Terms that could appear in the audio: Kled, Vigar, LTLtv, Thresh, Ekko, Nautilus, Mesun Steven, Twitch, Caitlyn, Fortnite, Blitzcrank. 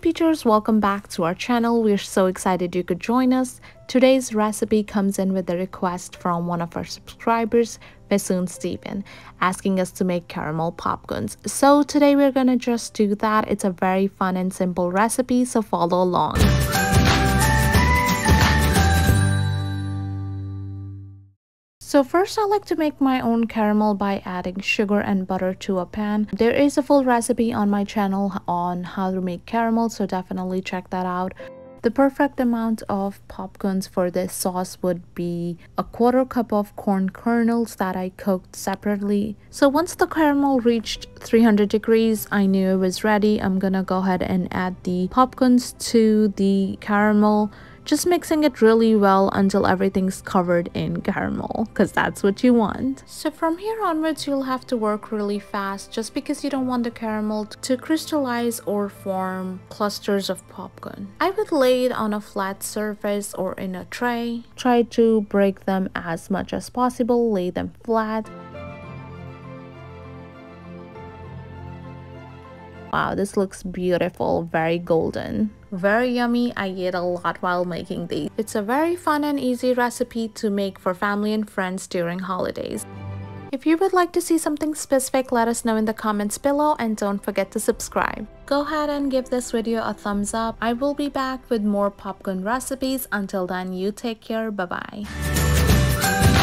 Peachers, welcome back to our channel. We're so excited you could join us. Today's recipe comes in with a request from one of our subscribers, Mesun Steven, asking us to make caramel popcorns. So today we're gonna just do that. It's a very fun and simple recipe, so follow along. So first I like to make my own caramel by adding sugar and butter to a pan. There is a full recipe on my channel on how to make caramel, so definitely check that out. The perfect amount of popcorns for this sauce would be a 1/4 cup of corn kernels that I cooked separately. So once the caramel reached 300 degrees, I knew it was ready. I'm gonna go ahead and add the popcorns to the caramel, just mixing it really well until everything's covered in caramel, because that's what you want. So from here onwards, you'll have to work really fast just because you don't want the caramel to crystallize or form clusters of popcorn. I would lay it on a flat surface or in a tray. Try to break them as much as possible, lay them flat. Wow, this looks beautiful, very golden, very yummy. I ate a lot while making these. It's a very fun and easy recipe to make for family and friends during holidays. If you would like to see something specific, let us know in the comments below, and don't forget to subscribe. Go ahead and give this video a thumbs up. I will be back with more popcorn recipes. Until then, you take care. Bye bye.